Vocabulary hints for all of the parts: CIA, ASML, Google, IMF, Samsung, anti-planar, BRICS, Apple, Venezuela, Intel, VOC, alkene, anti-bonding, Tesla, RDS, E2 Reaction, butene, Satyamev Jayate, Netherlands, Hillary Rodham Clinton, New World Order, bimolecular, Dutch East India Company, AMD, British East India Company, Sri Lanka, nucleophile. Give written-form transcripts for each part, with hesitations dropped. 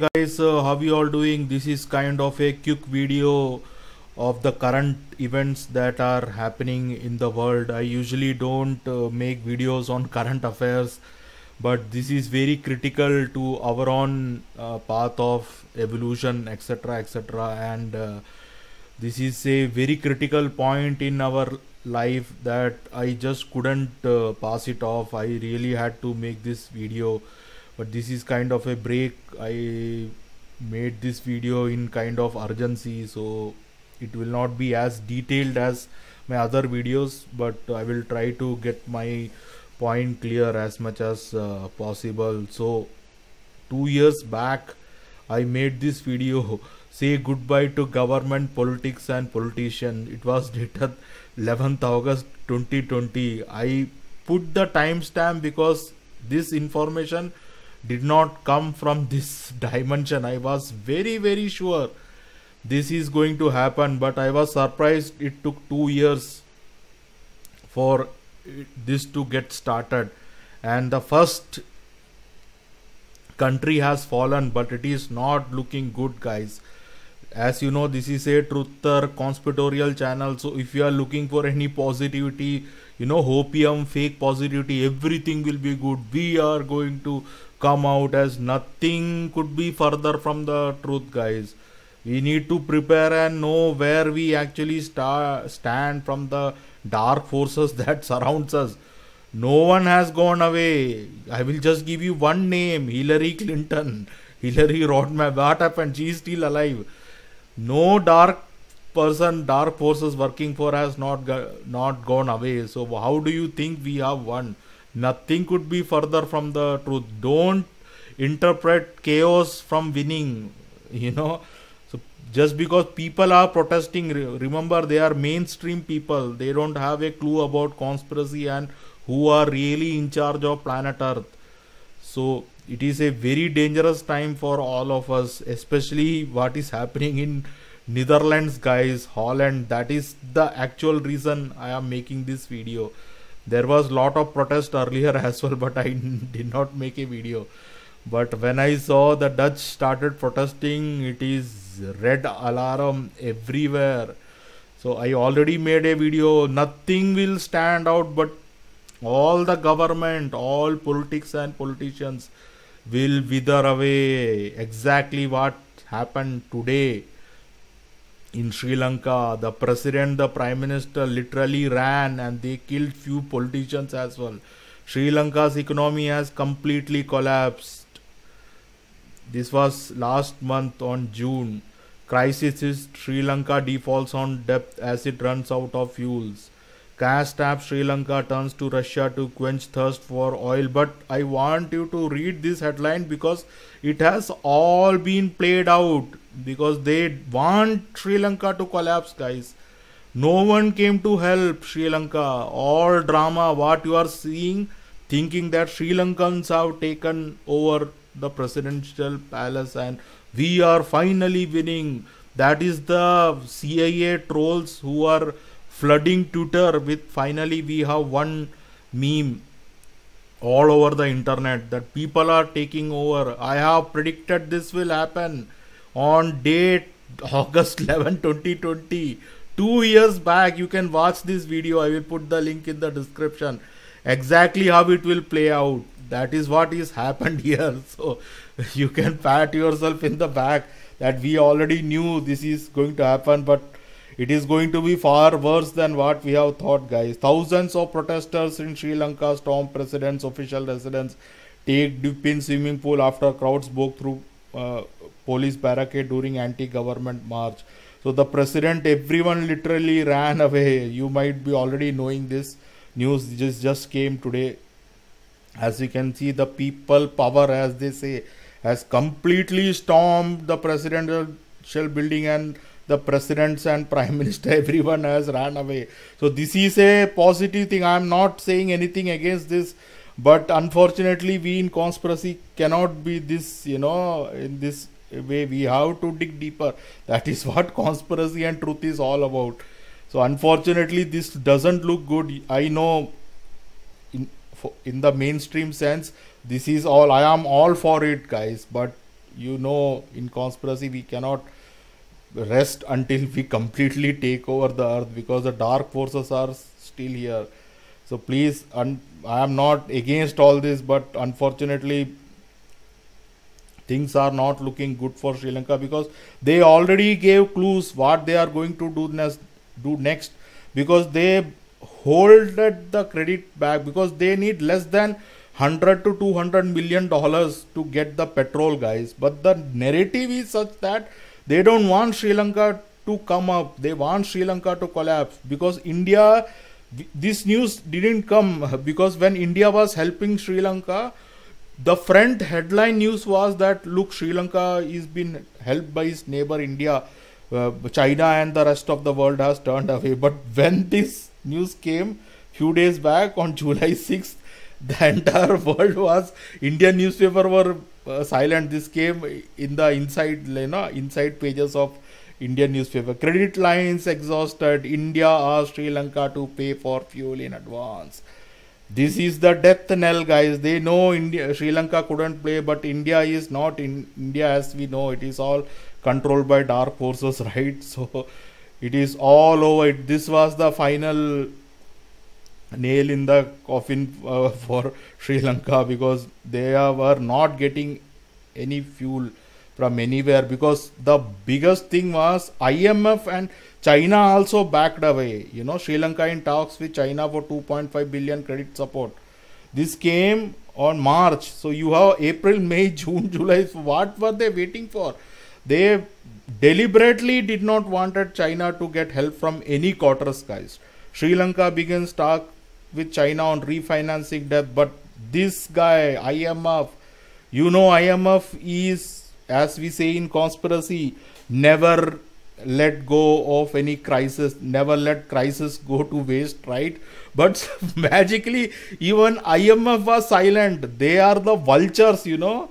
Guys, how you all doing? This is kind of a quick video of the current events that are happening in the world. I usually don't make videos on current affairs, but this is very critical to our own path of evolution, etc., etc. And this is a very critical point in our life that I just couldn't pass it off. I really had to make this video. But this is kind of a break. I made this video in kind of urgency, so it will not be as detailed as my other videos, but I will try to get my point clear as much as possible. So 2 years back I made this video, say goodbye to government, politics and politician. It was dated 11th August 2020. I put the timestamp because this information did not come from this dimension. I was very sure this is going to happen, but I was surprised it took 2 years for this to get started. And the first country has fallen, but it is not looking good, guys. As you know, this is a truther conspiratorial channel, so if you are looking for any positivity, you know, hopium, fake positivity, everything will be good. We are going to come out as nothing could be further from the truth, guys. We need to prepare and know where we actually stand from the dark forces that surrounds us. No one has gone away. I will just give you one name: Hillary Clinton, Hillary Rodham. What happened? She is still alive. No dark person, dark forces working for us not gone away. So how do you think we have won? Nothing could be further from the truth. Don't interpret chaos from winning, you know. So just because people are protesting, remember they are mainstream people. They don't have a clue about conspiracy and who are really in charge of planet Earth. So it is a very dangerous time for all of us, especially what is happening in Netherlands, guys, Holland. That is the actual reason I am making this video. There was lot of protest earlier as well, but I did not make a video. But when I saw the Dutch started protesting, it is red alarm everywhere. So I already made a video. Nothing will stand out, but all the government, all politics and politicians will wither away. Exactly what happened today in Sri Lanka. The president, the prime minister literally ran, and they killed few politicians as well. Sri Lanka's economy has completely collapsed. This was last month on June. Crisis is Sri Lanka defaults on debt as it runs out of fuels. Cash tap Sri Lanka turns to Russia to quench thirst for oil. But I want you to read this headline because it has all been played out, because they want Sri Lanka to collapse, guys. No one came to help Sri Lanka. All drama, what you are seeing, thinking that Sri Lankans have taken over the presidential palace and we are finally winning. That is the CIA trolls who are flooding Twitter with "finally we have won" meme all over the internet, that people are taking over. I have predicted this will happen on date August 11, 2020. 2 years back. You can watch this video. I will put the link in the description. Exactly how it will play out. That is what is happened here. So you can pat yourself in the back that we already knew this is going to happen, but it is going to be far worse than what we have thought, guys. Thousands of protesters in Sri Lanka storm president's official residence, take dip in swimming pool after crowds broke through police barricade during anti-government march. So the president, everyone literally ran away. You might be already knowing this news. This just came today. As you can see, the people power, as they say, has completely stormed the presidential building, and the presidents and prime minister, everyone has ran away. So this is a positive thing. I am not saying anything against this, but unfortunately we in conspiracy cannot be this, you know, in this way. We have to dig deeper. That is what conspiracy and truth is all about. So unfortunately this doesn't look good. I know in the mainstream sense this is all, I am all for it, guys, but you know, in conspiracy, we cannot rest until we completely take over the earth, because the dark forces are still here. So please, I am not against all this, but unfortunately things are not looking good for Sri Lanka, because they already gave clues what they are going to do next, because they holded the credit back, because they need less than $100 to $200 million to get the petrol, guys. But the narrative is such that they don't want Sri Lanka to come up. They want Sri Lanka to collapse, because India, this news didn't come, because when India was helping Sri Lanka, the front headline news was that, look, Sri Lanka is being helped by its neighbor India. China and the rest of the world has turned away. But when this news came few days back on July 6th, the entire world was, Indian newspaper were silent. This came in the inside pages of Indian newspaper. Credit lines exhausted. India asked Sri Lanka to pay for fuel in advance. This is the death knell, guys. They know India, Sri Lanka couldn't play, but India is not in India as we know. It is all controlled by dark forces, right? So it is all over. This was the final nail in the coffin for Sri Lanka, because they were not getting any fuel from anywhere, because the biggest thing was IMF and China also backed away. You know, Sri Lanka in talks with China for 2.5 billion credit support. This came on March. So you have April, May, June, July. So what were they waiting for? They deliberately did not wanted China to get help from any quarters, guys. Sri Lanka begins talk with China on refinancing debt, but this guy, IMF, you know, IMF is, as we say in conspiracy, never let go of any crisis, never let crisis go to waste, right? But magically, even IMF was silent. They are the vultures, you know.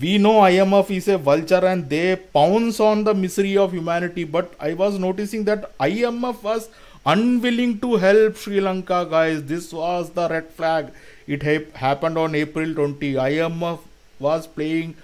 We know IMF is a vulture and they pounce on the misery of humanity. But I was noticing that IMF was unwilling to help Sri Lanka, guys. This was the red flag. It happened on April 20. IMF was playing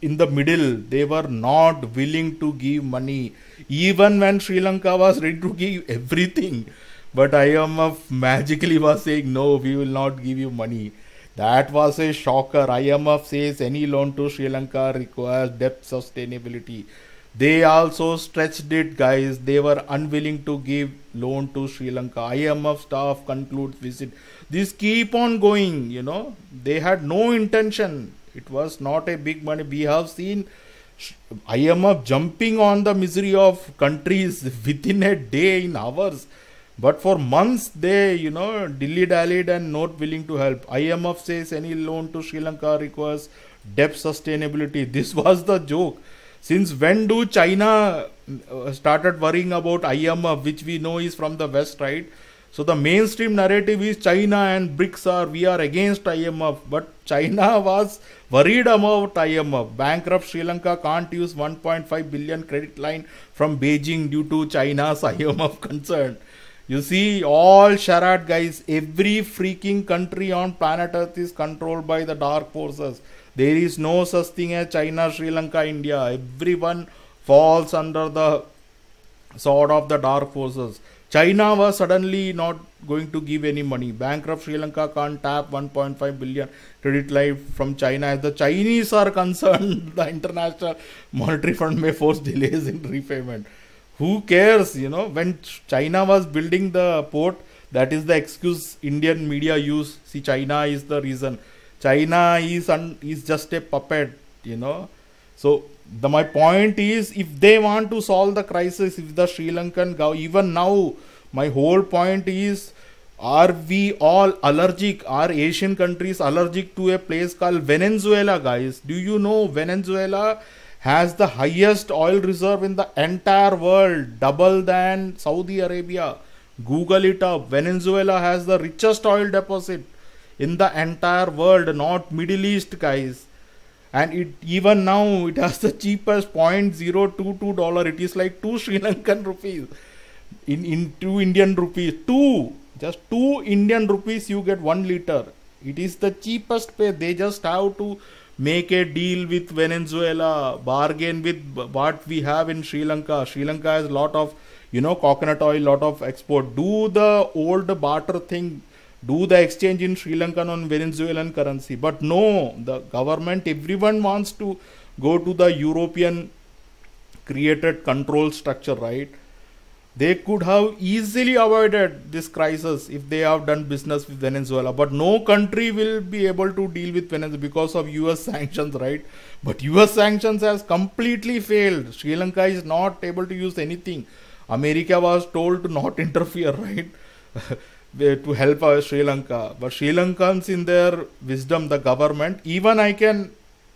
in the middle. They were not willing to give money, even when Sri Lanka was ready to give everything. But IMF magically was saying, no, we will not give you money. That was a shocker. IMF says any loan to Sri Lanka requires debt sustainability. They also stretched it, guys. They were unwilling to give loan to Sri Lanka. IMF staff conclude visit. This keep on going, you know. They had no intention. It was not a big money. We have seen IMF jumping on the misery of countries within a day, in hours. But for months, they, you know, dilly-dallied and not willing to help. IMF says any loan to Sri Lanka requires debt sustainability. This was the joke. Since when do China started worrying about IMF, which we know is from the West, right? So the mainstream narrative is China and BRICS are, we are against IMF. But China was worried about IMF. Bankrupt Sri Lanka can't use 1.5 billion credit line from Beijing due to China's IMF concern. You see, all charade, guys. Every freaking country on planet Earth is controlled by the dark forces. There is no such thing as China, Sri Lanka, India. Everyone falls under the sword of the dark forces. China was suddenly not going to give any money. Bankrupt Sri Lanka can't tap 1.5 billion credit line from China. As the Chinese are concerned, the International Monetary Fund may force delays in repayment. Who cares, you know? When China was building the port, that is the excuse Indian media use. See, China is the reason. China is just a puppet, you know. So my point is, if they want to solve the crisis, if the Sri Lankan government, even now, my whole point is, are we all allergic? Are Asian countries allergic to a place called Venezuela, guys? Do you know Venezuela has the highest oil reserve in the entire world, double than Saudi Arabia? Google it up. Venezuela has the richest oil deposit in the entire world, not Middle East, guys. And it, even now, it has the cheapest $0.022. It is like 2 Sri Lankan rupees in 2 Indian rupees. Just 2 Indian rupees you get 1 liter. It is the cheapest pay. They just have to make a deal with Venezuela, bargain with what we have in Sri Lanka. Sri Lanka has a lot of, coconut oil, lot of export. Do the old barter thing. Do the exchange in Sri Lankan on Venezuelan currency. But no, the government, everyone wants to go to the European created control structure, right? They could have easily avoided this crisis if they have done business with Venezuela. But no country will be able to deal with Venezuela because of US sanctions, right? But US sanctions has completely failed. Sri Lanka is not able to use anything. America was told to not interfere, right? To help our Sri Lanka. But Sri Lankans in their wisdom, the government, even I can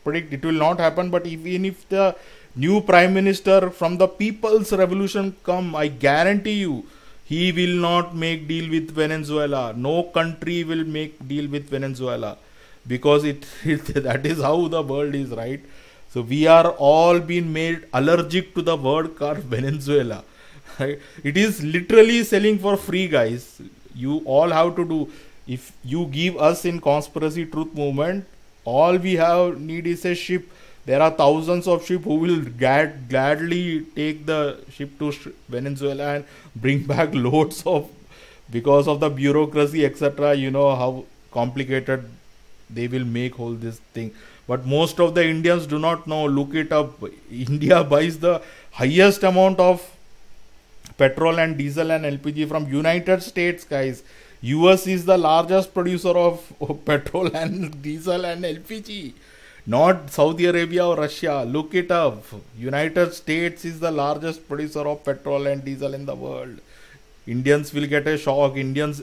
predict it will not happen, but even if the new prime minister from the people's revolution come, I guarantee you, he will not make deal with Venezuela. No country will make deal with Venezuela because that is how the world is, right? So we are all being made allergic to the word called Venezuela. Right? It is literally selling for free, guys. You all have to do, if you give us in Conspiracy Truth Movement, all we have need is a ship. There are thousands of ships who will gladly take the ship to Venezuela and bring back loads of, because of the bureaucracy, etc. You know how complicated they will make whole this thing. But most of the Indians do not know. Look it up. India buys the highest amount of petrol and diesel and LPG from United States, guys. US is the largest producer of petrol and diesel and LPG. Not Saudi Arabia or Russia. Look it up. United States is the largest producer of petrol and diesel in the world. Indians will get a shock. Indians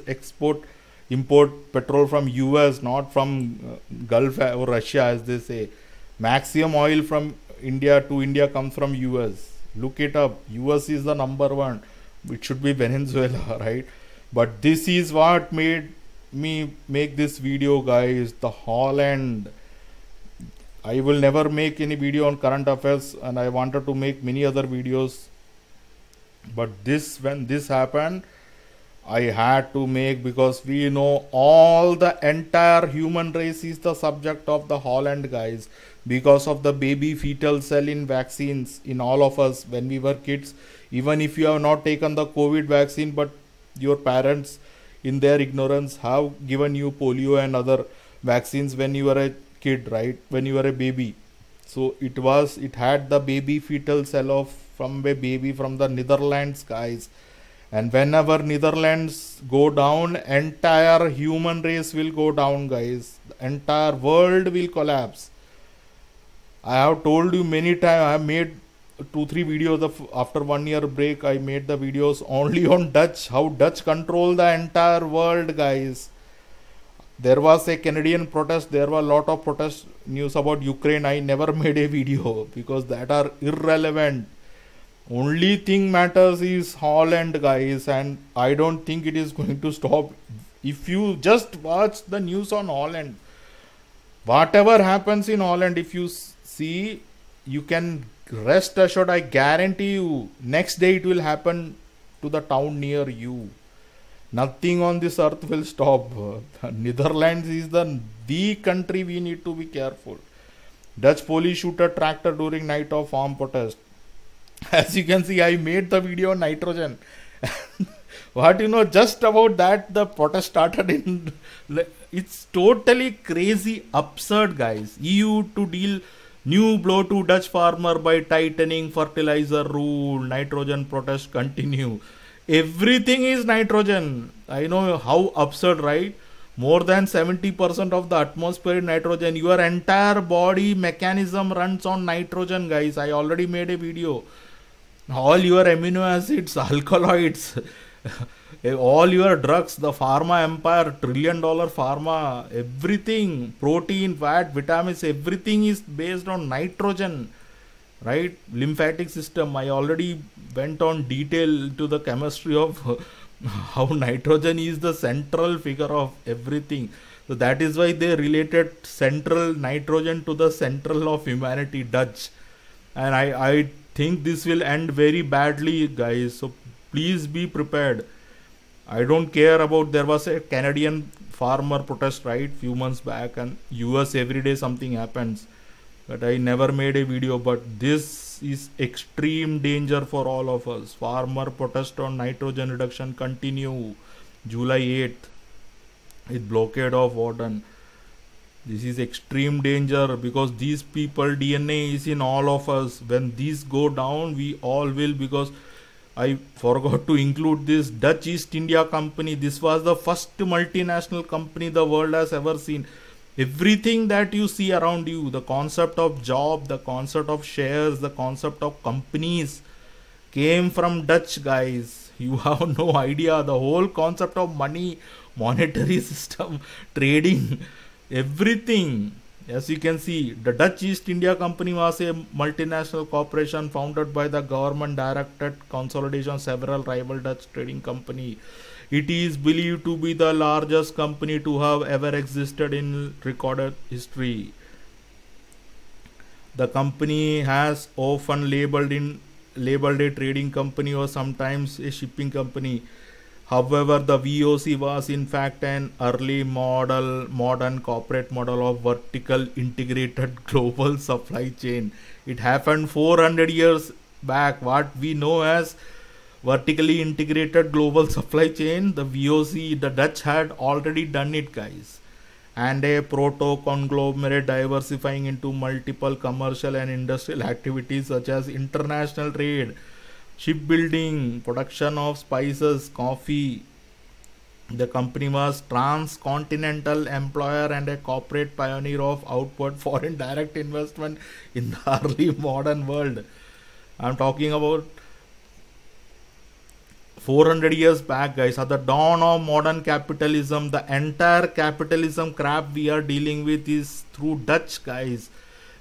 import petrol from US, not from Gulf or Russia, as they say. Maximum oil from India to India comes from US. Look it up. US is the #1. It should be Venezuela, right? But this is what made me make this video, guys. The Holland. I will never make any video on current affairs, and I wanted to make many other videos, but when this happened, I had to make, because we know all the entire human race is the subject of the Holland, guys, because of the baby fetal cell in vaccines in all of us when we were kids. Even if you have not taken the COVID vaccine, but your parents in their ignorance have given you polio and other vaccines when you were a kid, right, when you were a baby. So it had the baby fetal cell from a baby from the Netherlands, guys. And whenever Netherlands go down, entire human race will go down, guys. The entire world will collapse. I have told you many times. I have made 2-3 videos after 1 year break. I made the videos only on Dutch, how Dutch control the entire world, guys. There was a Canadian protest. There were a lot of protest news about Ukraine. I never made a video because that are irrelevant. Only thing matters is Holland, guys. And I don't think it is going to stop. If you just watch the news on Holland, whatever happens in Holland, if you see, you can rest assured, I guarantee you, next day it will happen to the town near you. Nothing on this earth will stop. Netherlands is the country we need to be careful. Dutch police shoot a tractor during night of armed protest. As you can see, I made the video on nitrogen. What you know, just about that, the protest started in... It's totally crazy, absurd, guys. EU to deal new blow to Dutch farmer by tightening fertilizer rule. Nitrogen protest continue. Everything is nitrogen. I know how absurd, right? More than 70% of the atmosphere is nitrogen. Your entire body mechanism runs on nitrogen, guys. I already made a video. All your amino acids, alkaloids, all your drugs, the pharma empire, trillion-dollar pharma, everything, protein, fat, vitamins, everything is based on nitrogen. Right, lymphatic system. I already went on detail to the chemistry of how nitrogen is the central figure of everything. So that is why they related central nitrogen to the central of humanity, Dutch. And I think this will end very badly, guys. So please be prepared. I don't care about, there was a Canadian farmer protest, right, few months back, and US every day something happens. But I never made a video, but this is extreme danger for all of us. Farmer protest on nitrogen reduction continue July 8th with blockade of Warden. This is extreme danger because these people DNA is in all of us. When these go down, we all will, because I forgot to include this Dutch East India Company. This was the first multinational company the world has ever seen. Everything that you see around you, the concept of job, the concept of shares, the concept of companies came from Dutch guys. You have no idea. The whole concept of money, monetary system, trading, everything. As you can see, the Dutch East India Company was a multinational corporation founded by the government-directed consolidation of several rival Dutch trading companies. It is believed to be the largest company to have ever existed in recorded history. The company has often labeled a trading company or sometimes a shipping company. However, the VOC was in fact an early modern corporate model of vertical integrated global supply chain. It happened 400 years back, what we know as vertically integrated global supply chain. The VOC, the Dutch had already done it, guys. And a proto-conglomerate diversifying into multiple commercial and industrial activities such as international trade, shipbuilding, production of spices, coffee. The company was transcontinental employer and a corporate pioneer of outward foreign direct investment in the early modern world. I'm talking about 400 years back, guys. At the dawn of modern capitalism, the entire capitalism crap we are dealing with is through Dutch guys.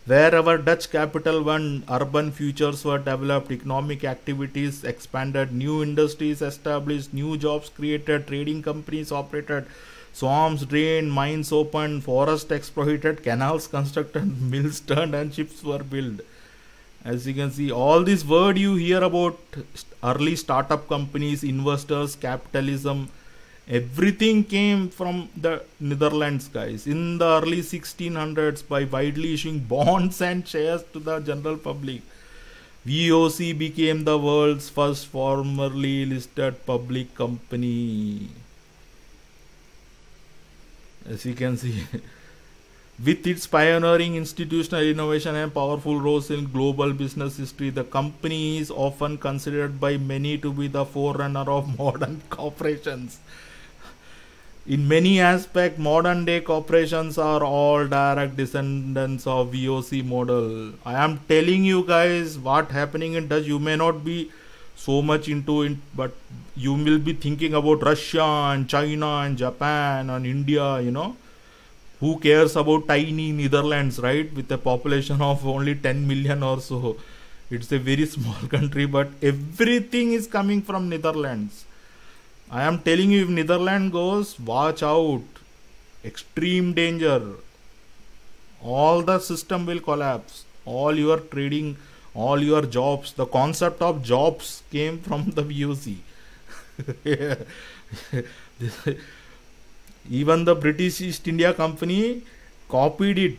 Wherever Dutch capital went, urban futures were developed, economic activities expanded, new industries established, new jobs created, trading companies operated, swamps drained, mines opened, forests exploited, canals constructed, mills turned, and ships were built. As you can see, all this word you hear about early startup companies, investors, capitalism, everything came from the Netherlands, guys. In the early 1600s, by widely issuing bonds and shares to the general public, VOC became the world's first formally listed public company. As you can see, with its pioneering institutional innovation and powerful roles in global business history, the company is often considered by many to be the forerunner of modern corporations. In many aspects, modern day corporations are all direct descendants of VOC model. I am telling you guys what happening in Dutch. You may not be so much into it, but you will be thinking about Russia and China and Japan and India, you know. Who cares about tiny Netherlands, right? With a population of only 10 million or so. It's a very small country, but everything is coming from Netherlands. I am telling you, if Netherlands goes, watch out. Extreme danger. All the system will collapse. All your trading, all your jobs. The concept of jobs came from the VOC. Even the British East India Company copied it.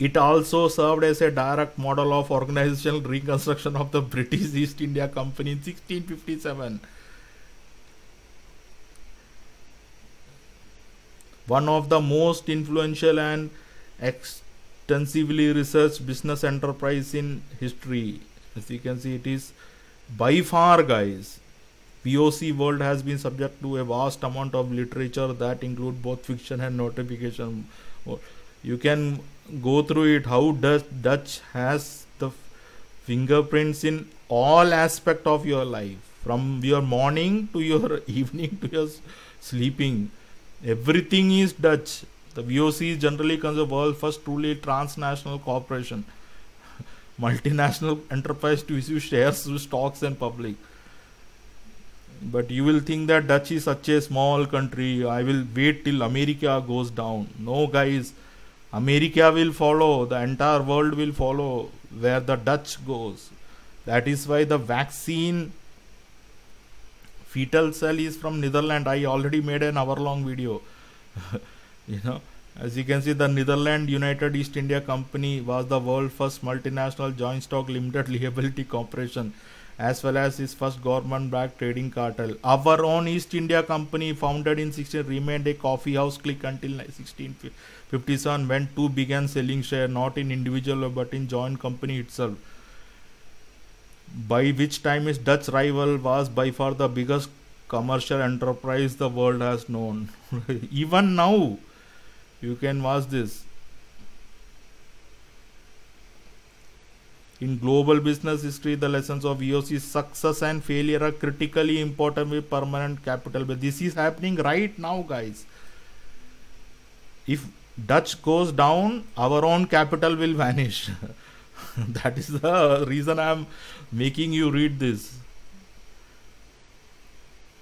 It also served as a direct model of organizational reconstruction of the British East India Company in 1657. One of the most influential and extensively researched business enterprise in history. As you can see, it is by far, guys. VOC world has been subject to a vast amount of literature that include both fiction and notification. You can go through it, how Dutch has the fingerprints in all aspect of your life, from your morning to your evening to your sleeping. Everything is Dutch. The VOC is generally considered the world's first truly transnational corporation, multinational enterprise to issue shares through stocks and public. But you will think that Dutch is such a small country. I will wait till America goes down. No, guys. America will follow. The entire world will follow where the Dutch goes. That is why the vaccine Fetal cell is from Netherlands. I already made an hour-long video. You know, as you can see, the Netherlands United East India Company was the world's first multinational joint stock limited liability corporation, as well as its first government-backed trading cartel. Our own East India Company, founded in 16, remained a coffee house clique until 1657, when two began selling share, not in individual but in joint company itself. By which time its Dutch rival was by far the biggest commercial enterprise the world has known. Even now, you can watch this. In global business history, the lessons of VOC success and failure are critically important with permanent capital. But this is happening right now, guys. If Dutch goes down, our own capital will vanish. That is the reason I am making you read this.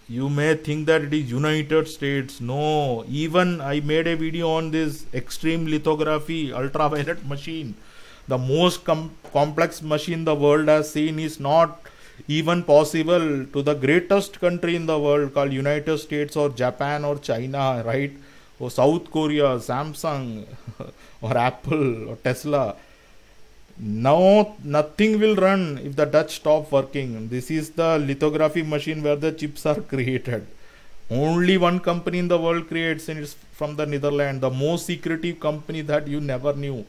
You may think that it is United States. No, even I made a video on this extreme lithography ultraviolet machine. The most complex machine the world has seen is not even possible to the greatest country in the world called United States or Japan or China, right? Or South Korea, Samsung, or Apple or Tesla. Now nothing will run if the Dutch stop working. This is the lithography machine where the chips are created. Only one company in the world creates, and it's from the Netherlands. The most secretive company that you never knew.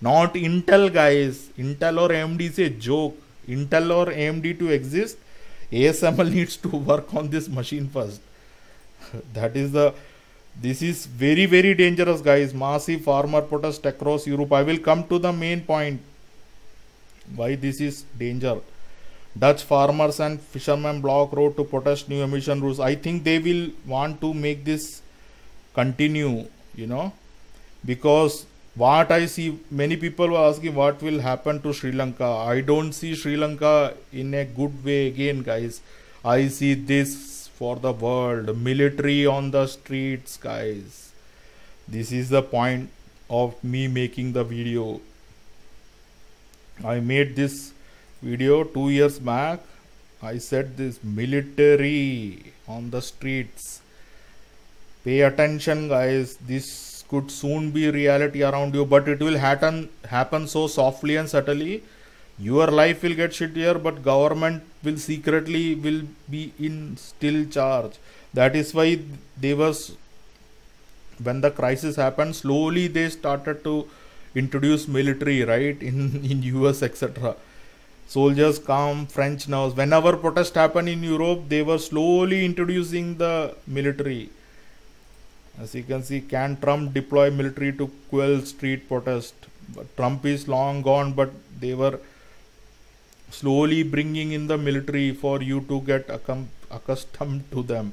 Not Intel, guys. Intel or AMD is a joke. Intel or AMD to exist, ASML needs to work on this machine first. That is the... This is very, very dangerous, guys. Massive farmer protest across Europe. I will come to the main point. Why this is danger. Dutch farmers and fishermen block road to protest new emission rules. I think they will want to make this continue, you know, because... What I see, many people were asking what will happen to Sri Lanka. I don't see Sri Lanka in a good way again, guys. I see this for the world. Military on the streets, guys. This is the point of me making the video. I made this video 2 years back. I said this, military on the streets. Pay attention, guys. This could soon be reality around you, but it will happen so softly and subtly. Your life will get shittier, but government will secretly will be in still charge. That is why they was, when the crisis happened, slowly they started to introduce military, right, in US, etc. Soldiers come, French now. Whenever protest happened in Europe, they were slowly introducing the military. As you can see, can Trump deploy military to quell street protest? But Trump is long gone, but they were slowly bringing in the military for you to get accustomed to them.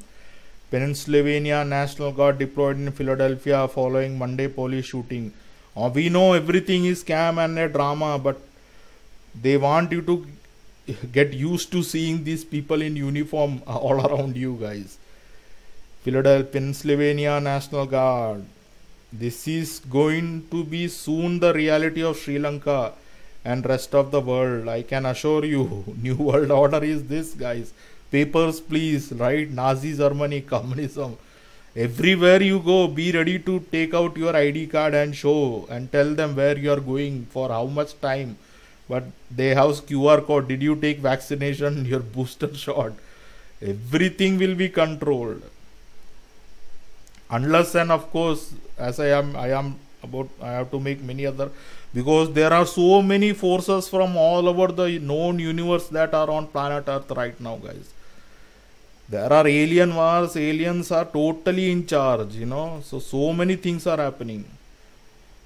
Pennsylvania National Guard deployed in Philadelphia following Monday police shooting. We know everything is scam and a drama, but they want you to get used to seeing these people in uniform all around you, guys. Philadelphia, Pennsylvania National Guard. This is going to be soon the reality of Sri Lanka and rest of the world. I can assure you, New World Order is this, guys. Papers, please, right? Nazi Germany, communism. Everywhere you go, be ready to take out your ID card and show and tell them where you are going, for how much time. But they have QR code. Did you take vaccination, your booster shot? Everything will be controlled. Unless and of course, as I have to make many other, because there are so many forces from all over the known universe that are on planet Earth right now, guys. There are alien wars, aliens are totally in charge, you know, so many things are happening.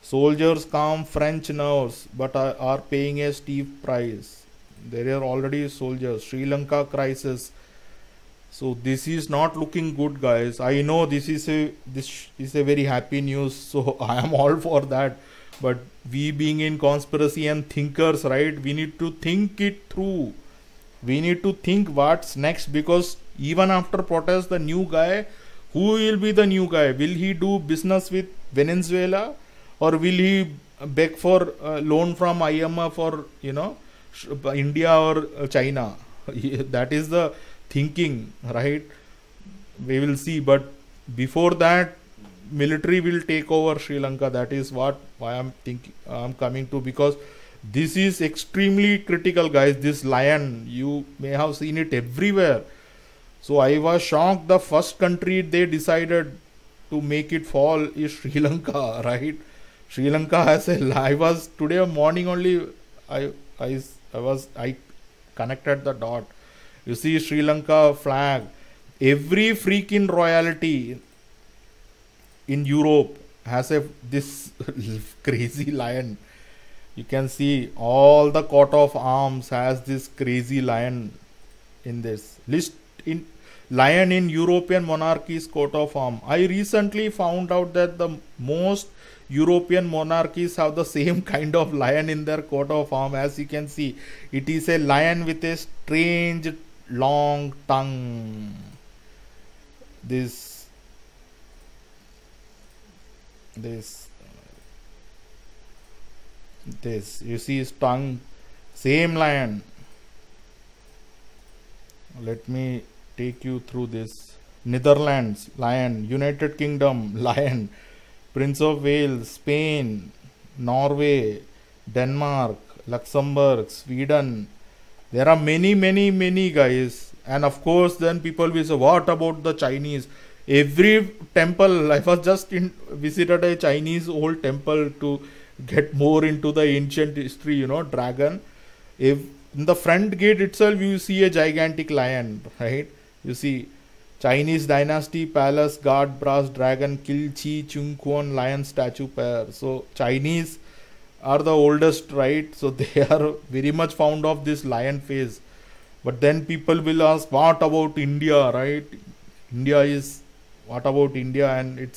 Soldiers calm French nerves, but are paying a steep price. There are already soldiers. Sri Lanka crisis. So this is not looking good, guys. I know this is a very happy news, so I am all for that. But we being in conspiracy and thinkers, right? We need to think it through. We need to think what's next, because even after protest, the new guy, who will be the new guy? Will he do business with Venezuela, or will he beg for a loan from IMF or, you know, India or China? That is the thinking, right? We will see. But before that, military will take over Sri Lanka. That is what I'm coming to, because this is extremely critical, guys. This lion, you may have seen it everywhere. So I was shocked. The first country they decided to make it fall is Sri Lanka, right? Sri Lanka has a lion. I was today morning only. I connected the dot. You see Sri Lanka flag. Every freaking royalty in Europe has this crazy lion. You can see all the coat of arms has this crazy lion in this list. In lion in European monarchies coat of arm. I recently found out that the most European monarchies have the same kind of lion in their coat of arm. As you can see, it is a lion with a strange long tongue. This you see his tongue, same lion. Let me take you through this. Netherlands, lion. United Kingdom, lion. Prince of Wales, Spain, Norway, Denmark, Luxembourg, Sweden. There are many, many, many, guys. And of course, then people will say, what about the Chinese? Every temple, I was just visited a Chinese old temple to get more into the ancient history, you know, dragon. If in the front gate itself, you see a gigantic lion, right? You see Chinese dynasty, palace, guard, brass, dragon, kill, chi, chung, kuan, lion, statue, pair. So Chinese are the oldest, right? So they are very much fond of this lion face. But then people will ask, what about India, right? What about India? And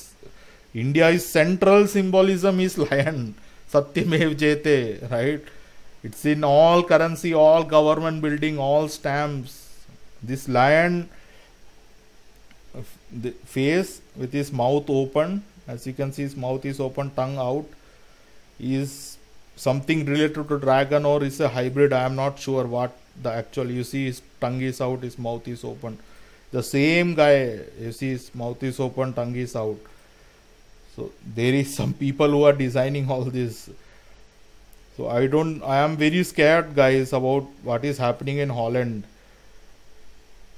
India's central symbolism is lion. Satyamev Jayate, right? It's in all currency, all government building, all stamps. This lion face with his mouth open, as you can see, his mouth is open, tongue out, is something related to dragon or is a hybrid. I am not sure what the actual. You see his tongue is out, his mouth is open. The same guy, you see his mouth is open, tongue is out. So there is some people who are designing all this. So I am very scared, guys, about what is happening in Holland.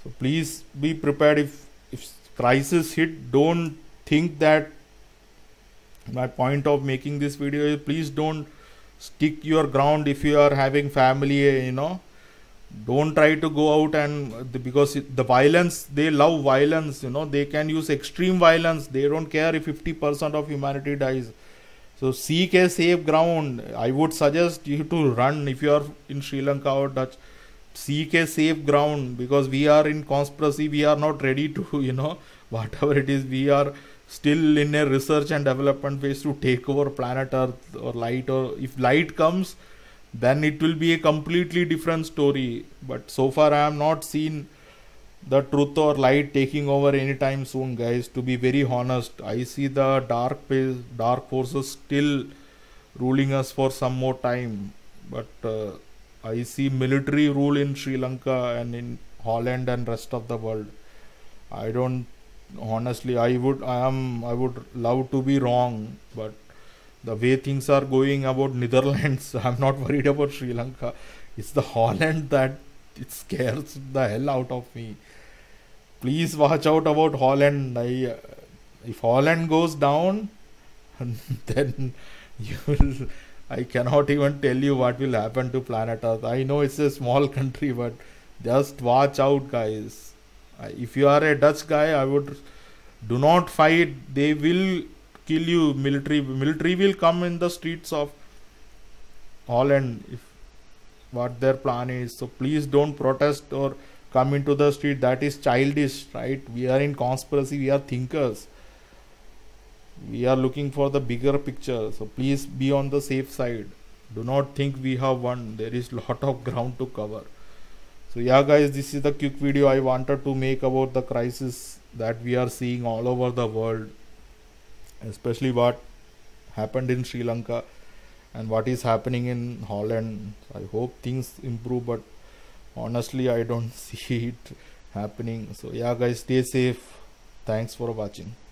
So please be prepared. If crisis hit, don't think that my point of making this video is, please don't stick your ground if you are having family, you know. Don't try to go out and, because the violence, they love violence, you know, they can use extreme violence. They don't care if 50% of humanity dies. So seek a safe ground. I would suggest you to run if you are in Sri Lanka or Dutch. Seek a safe ground, because we are in conspiracy. We are not ready to, you know, whatever it is. We are still in a research and development phase to take over planet Earth or light. Or if light comes, then it will be a completely different story. But so far I am not seen the truth or light taking over anytime soon, guys. To be very honest, I see the dark forces still ruling us for some more time. But I see military rule in Sri Lanka and in Holland and rest of the world. I don't, honestly, I would love to be wrong, but the way things are going about Netherlands, I'm not worried about Sri Lanka. It's the Holland that it scares the hell out of me. Please watch out about Holland. If Holland goes down, then I cannot even tell you what will happen to planet Earth. I know it's a small country, but just watch out, guys. If you are a Dutch guy, do not fight. They will kill you. Military will come in the streets of Holland if what their plan is. So please don't protest or come into the street. That is childish, right? We are in conspiracy. We are thinkers. We are looking for the bigger picture. So please be on the safe side. Do not think we have won. There is lot of ground to cover. So yeah, guys, this is the quick video I wanted to make about the crisis that we are seeing all over the world, especially what happened in Sri Lanka and what is happening in Holland. I hope things improve, but honestly, I don't see it happening. So yeah guys, stay safe. Thanks for watching.